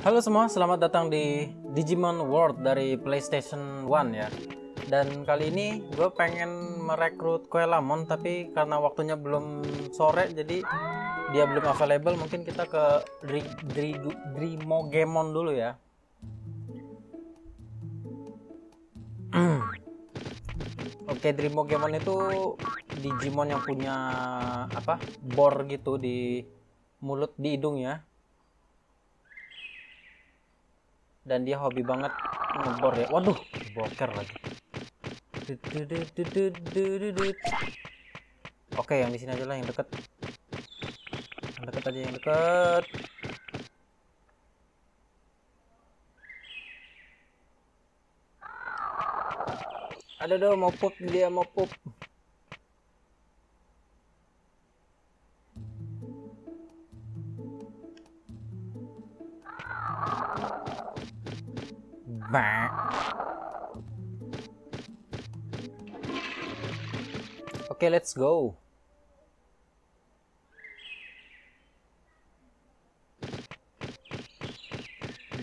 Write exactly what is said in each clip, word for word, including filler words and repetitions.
Halo semua, selamat datang di Digimon World dari PlayStation One ya. Dan kali ini gue pengen merekrut Coelamon, tapi karena waktunya belum sore jadi dia belum available. Mungkin kita ke Drimogemon dulu ya. Oke, Drimogemon itu Digimon yang punya apa? Bor gitu di mulut, di hidung ya. Dan dia hobi banget ngebor ya. Waduh, boker lagi. Oke, yang di sini aja lah, yang deket. Yang deket aja, yang deket. Ada dong, mau pup dia, mau pup. Bah. Oke, okay, let's go.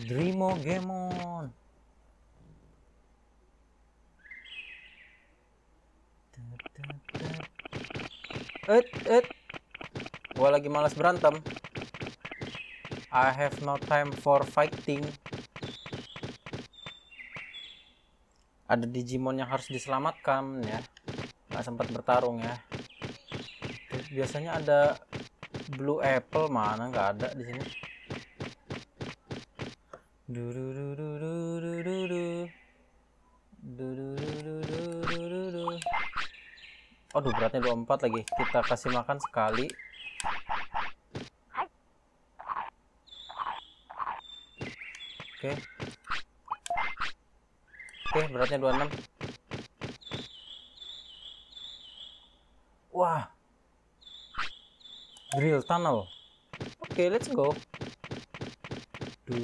Drimogemon. Et et. Gua lagi malas berantem. I have no time for fighting. Ada Digimon yang harus diselamatkan ya, nggak sempat bertarung ya. Terus biasanya ada Blue Apple, mana nggak ada di sini. Aduh, beratnya dua puluh empat lagi. Kita kasih makan sekali. Oke. Okay. Oke, okay, beratnya dua puluh enam. Wah, drill tunnel. Oke, okay, let's go. Oke,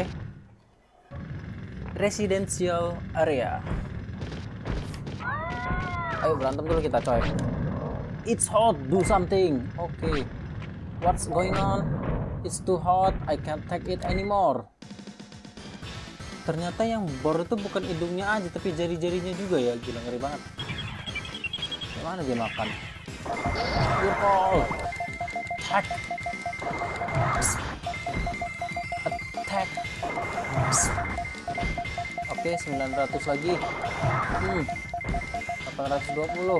okay. Residential area. Ayo berantem dulu kita, coy. It's hot, do something. Oke, okay. What's going on? It's too hot, I can't take it anymore. Ternyata yang bor itu bukan hidungnya aja, tapi jari-jarinya juga ya. Gila, ngeri banget. Gimana dia makan? Beautiful. Attack. Oke, okay, sembilan ratus lagi. hmm, delapan ratus dua puluh.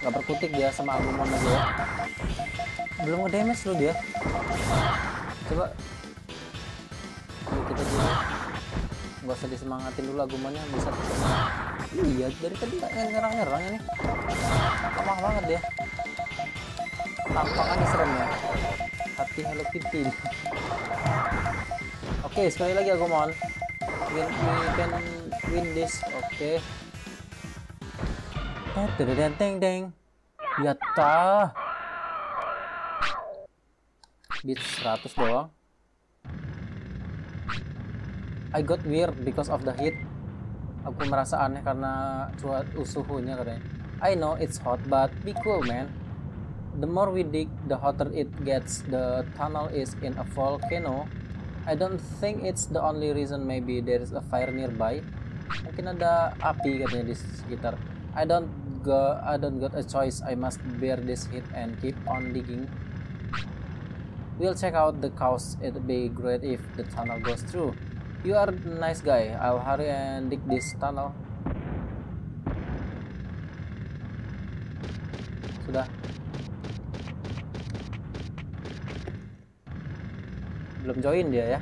Gak berkutik dia sama Agumon aja. Belum nge-damage loh dia. Coba ini kita dulu. Gak usah disemangatin dulu Agumonnya, bisa terkena. Iya, dari tadi gak ngerang-ngerang ini. Lemah banget dia. Tampakannya serem ya. Hati Hello Kitty. Oke, okay, sekali lagi Agumon. Win, we can win this. Oke. Okay. Deng deng. Yata. Beat seratus doang. I got weird because of the heat. Aku merasa aneh karena cuaca suhunya katanya. I know it's hot but be cool man. The more we dig, the hotter it gets. The tunnel is in a volcano. I don't think it's the only reason. Maybe there is a fire nearby. Mungkin ada api katanya di sekitar. I don't go, I don't got a choice. I must bear this heat and keep on digging. We'll check out the cause. It'd be great if the tunnel goes through. You are a nice guy. I'll hurry and dig this tunnel. Sudah. Belum join dia ya.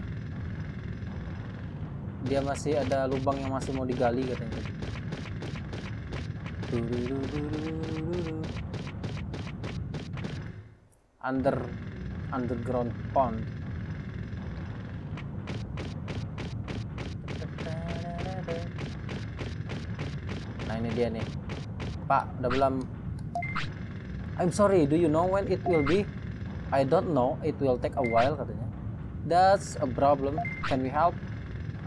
Dia masih ada lubang yang masih mau digali katanya. Under underground pond. Nah ini dia nih. Pak, udah belum? I'm sorry, do you know when it will be? I don't know, it will take a while katanya. That's a problem, can we help?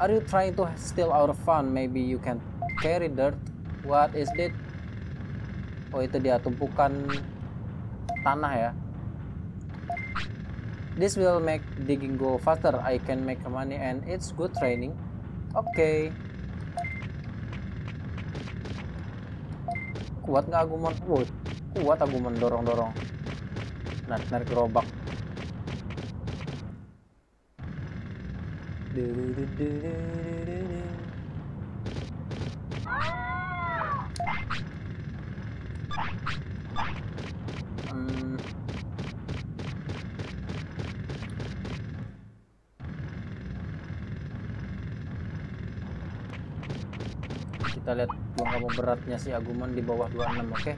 Are you trying to steal our fun? Maybe you can carry dirt. What is it? Oh itu dia tumpukan tanah ya. This will make digging go faster. I can make money and it's good training. Oke. Okay. Kuat nggak Agumon? Wah, kuat Agumon dorong-dorong. Nah, narik gerobak. Hmm. Kita lihat lengkap beratnya si Agumon di bawah dua puluh enam, oke? Okay?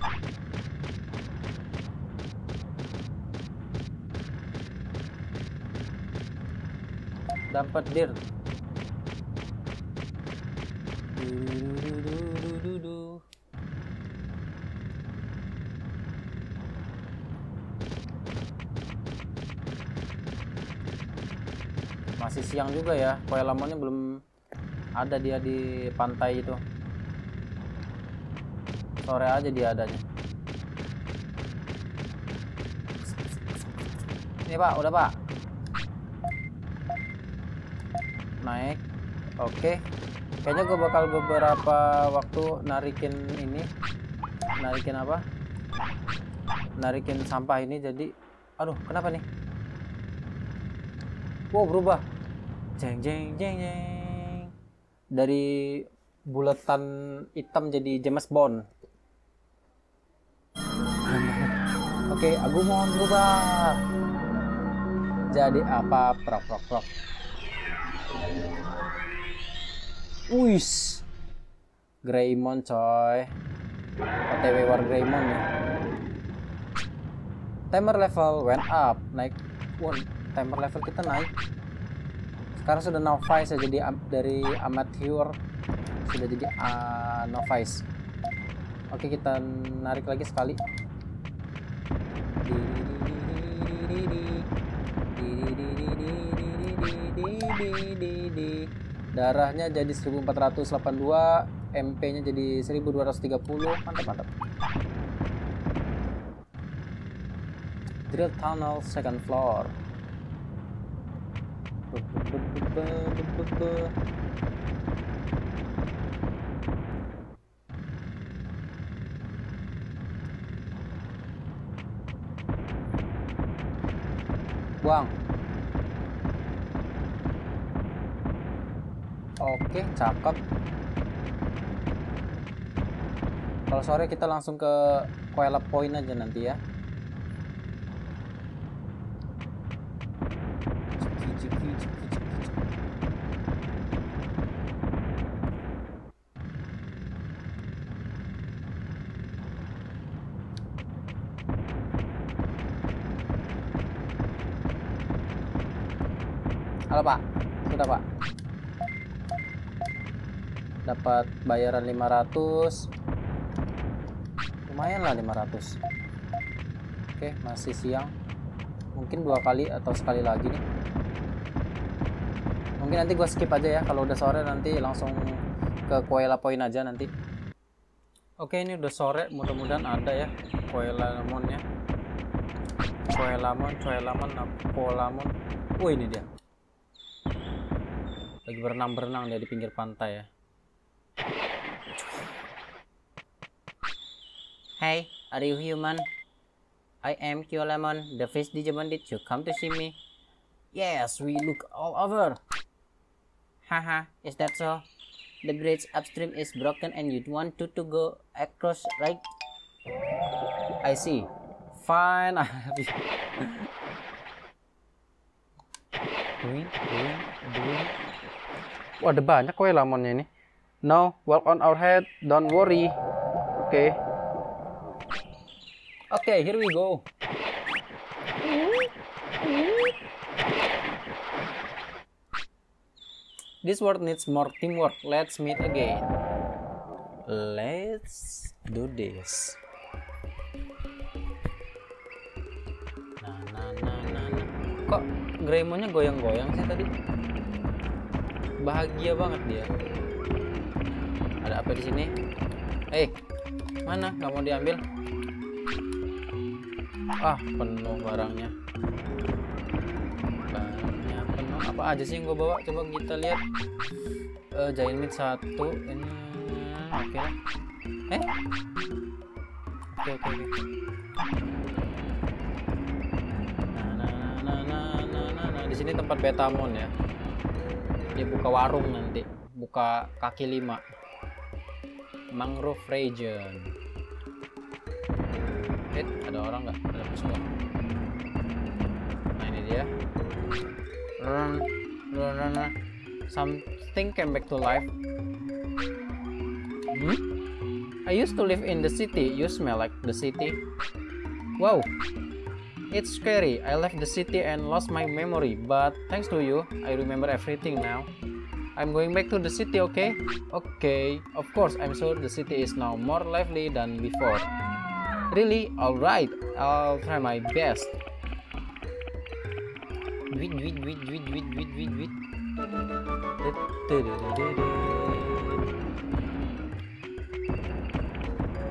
Dapat dirt. Masih siang juga ya, Coelamonnya belum ada dia di pantai itu. Sore aja dia adanya. Ini Pak, udah Pak. Naik. Oke. Kayaknya gue bakal beberapa waktu narikin ini. Narikin apa? Narikin sampah ini jadi. Aduh, kenapa nih? Wow, berubah. Jeng jeng jeng jeng. Dari bulatan hitam jadi James Bond. Oke, okay, Agumon berubah. Jadi apa? Prok prok prok. Uis. Greymon coy. O T W War Greymon ya. Timer level went up. Naik. Wow, timer level kita naik. Sekarang sudah novice ya, jadi am dari amateur sudah jadi uh, novice. Oke, okay, kita narik lagi sekali. Darahnya jadi seribu empat ratus delapan puluh dua, M P-nya jadi seribu dua ratus tiga puluh. Mantap, mantap. Drill tunnel second floor. Buang. Oke, cakep. Kalau sore kita langsung ke Koala Point aja nanti ya. Halo Pak, sudah Pak. Dapat bayaran lima ratus. Lumayan lah lima ratus. Oke, masih siang. Mungkin dua kali atau sekali lagi nih. Mungkin nanti gue skip aja ya. Kalau udah sore nanti langsung ke Coelamon aja nanti. Oke, ini udah sore. Mudah-mudahan ada ya Coelamonnya. Coelamon, Coelamon, Coelamon. Oh ini dia. Lagi berenang-berenang dia di pinggir pantai ya. Hey, are you human? I am Coelamon, the fish Digimon. Did you come to see me? Yes, we look all over. Haha, is that so? The bridge upstream is broken and you want to, to go across, right? I see. Fine, I have you. Doing, doing, doing. Wah, ada banyak Coelamonnya ini. No, walk on our head, don't worry. Oke. Okay. Oke, okay, here we go. This world needs more teamwork. Let's meet again. Let's do this. Nah, nah, nah, nah, nah. Kok Greymonnya goyang-goyang sih tadi? Bahagia banget dia. Ada apa di sini? Eh, hey, mana? Gak mau diambil? Ah, penuh barangnya. Barangnya penuh. Apa aja sih yang gue bawa? Coba kita lihat. Uh, Giant Meat satu ini. Oke okay. Eh oke oke oke nah nah nah nah nah nah, nah. Di sini tempat Betamon ya, dia buka warung nanti, buka kaki lima mangrove region. Eh ada orang nggak, ada musuh. Nah ini dia, run run run something came back to life. Hmm? I used to live in the city. You smell like the city. Wow, it's scary. I left the city and lost my memory, but thanks to you, I remember everything now. I'm going back to the city, okay? Okay, of course. I'm sure the city is now more lively than before. Really? Alright, I'll try my best. Wait, wait, wait, wait, wait, wait, wait, wait.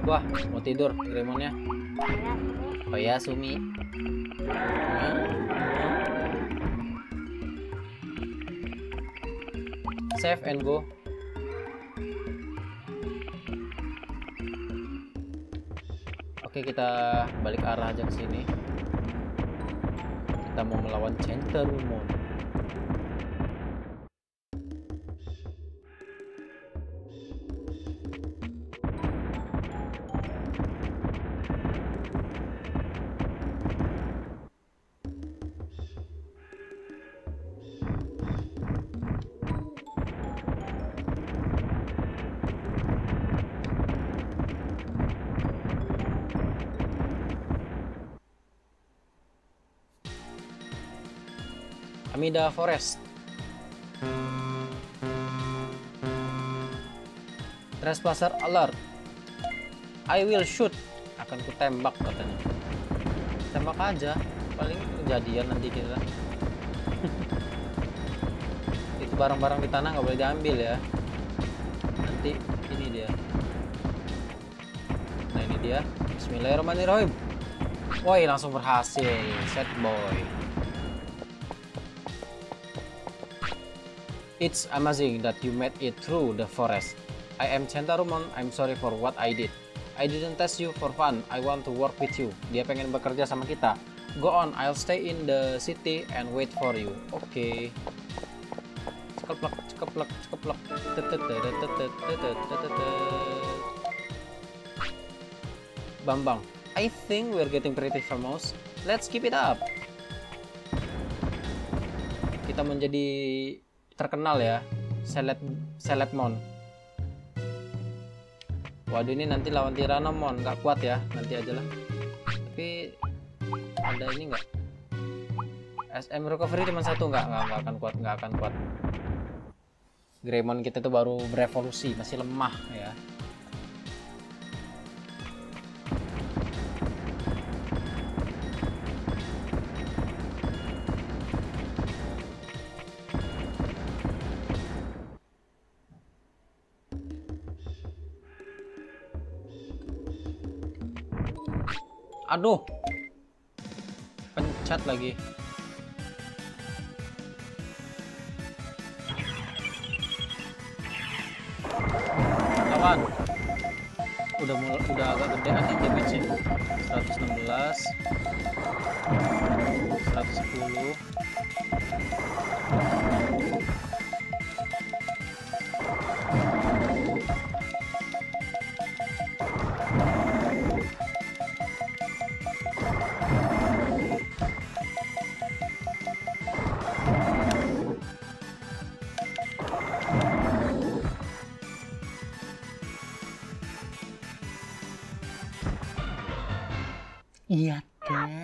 Wah, mau tidur Gremonnya. Oh ya, Sumi. Hah? Save and go. Oke, kita balik arah aja ke sini. Kita mau melawan Centarumon. Amida Forest. Trespasser alert. I will shoot. Akan ku tembak katanya. Tembak aja, paling kejadian nanti kita. Itu barang-barang di tanah nggak boleh diambil ya. Nanti ini dia. Nah ini dia. Bismillahirrahmanirrahim. Woi langsung berhasil. Set boy. It's amazing that you made it through the forest. I am Centarumon. I'm sorry for what I did. I didn't test you for fun. I want to work with you. Dia pengen bekerja sama kita. Go on, I'll stay in the city and wait for you. Oke. Okay. Cekeplek, cekeplek, cekeplek. Bambang, I think we're getting pretty famous. Let's keep it up. Kita menjadi terkenal ya, seleb selebmon. Waduh ini nanti lawan Tyranomon, nggak kuat ya, nanti aja lah. Tapi ada ini nggak? S M recovery cuma satu, nggak nggak nggak akan kuat, nggak akan kuat. Greymon kita tuh baru berevolusi, masih lemah ya. Aduh, pencet lagi. Kawan, udah mulai, udah agak gede nih damage-nya. seratus enam belas, seratus sepuluh. Iya teh.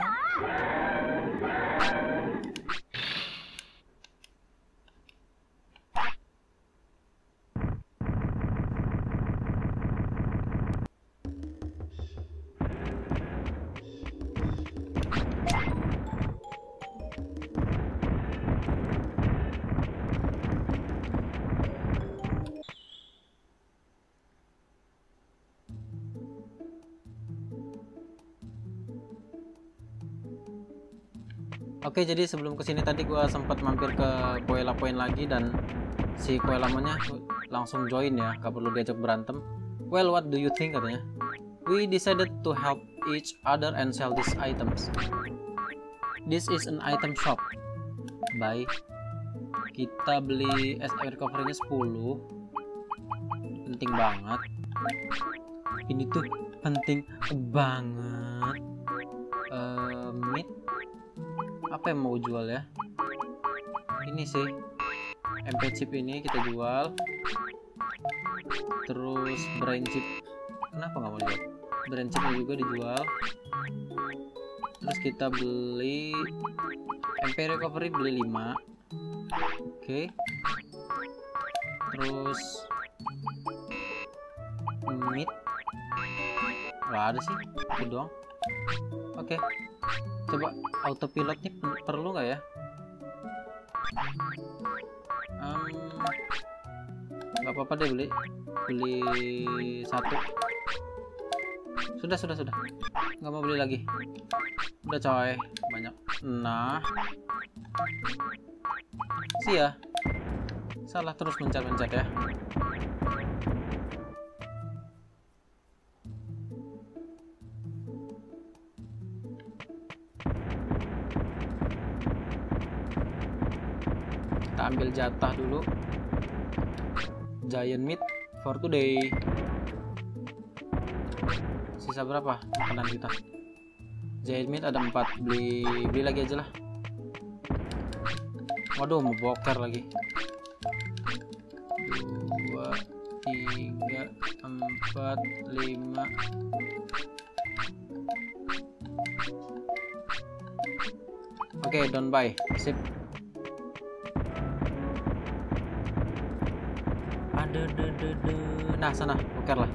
Oke, jadi sebelum kesini tadi gue sempat mampir ke Coela Point lagi, dan si Coelamonnya langsung join ya, gak perlu diajak berantem. Well, what do you think, katanya? We decided to help each other and sell these items. This is an item shop. Bye. Kita beli S R covernya sepuluh. Penting banget. Ini tuh penting banget. Uh, meat. Apa yang mau jual ya? Ini sih. M P chip ini kita jual. Terus brain chip. Kenapa nggak mau jual? Brain chipnya juga dijual. Terus kita beli M P recovery, beli lima. Oke. Terus meat. Nggak ada sih, itu doang. Oke, coba autopilot nih perlu nggak ya? Um, gak apa-apa deh, beli beli satu. Sudah sudah sudah, nggak mau beli lagi. Udah coy, banyak. Nah, sih ya, salah terus mencet-mencet ya. Ambil jatah dulu. Giant meat for today. Sisa berapa makanan kita? Giant meat ada empat. Beli beli lagi aja lah. Waduh, mau boker lagi. Dua, tiga, empat, lima. Oke, don't buy. Sip. Nah, sana, boker lah.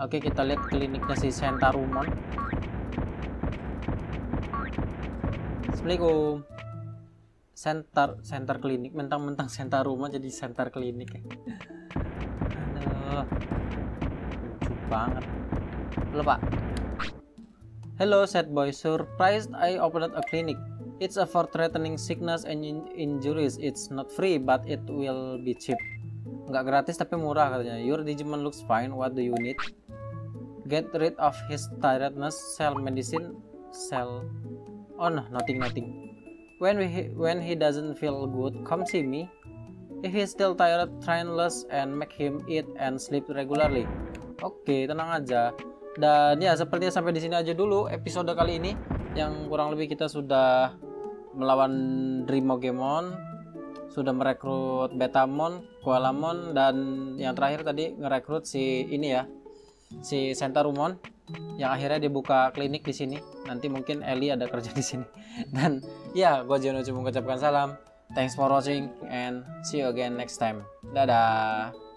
Oke, kita lihat kliniknya si Centarumon. Assalamualaikum. Center, center klinik. Mentang-mentang Centarumon jadi center klinik ya. Aduh, lucu banget. Halo Pak. Hello sad boy, surprised I opened a clinic. It's for threatening sickness and injuries. It's not free but it will be cheap. Nggak gratis tapi murah katanya. Your Digimon looks fine, what do you need? Get rid of his tiredness, sell medicine, sell. Oh no, nothing nothing. When we, when he doesn't feel good, come see me. If he's still tired, train less and make him eat and sleep regularly. Oke, tenang aja. Dan ya, sepertinya sampai di sini aja dulu episode kali ini, yang kurang lebih kita sudah melawan Drimogemon, sudah merekrut Betamon, Coelamon, dan yang terakhir tadi ngerekrut si ini ya, si Centarumon, yang akhirnya dibuka klinik di sini. Nanti mungkin Ellie ada kerja di sini. Dan ya, gue Jono cuma mengucapkan salam. Thanks for watching and see you again next time. Dadah.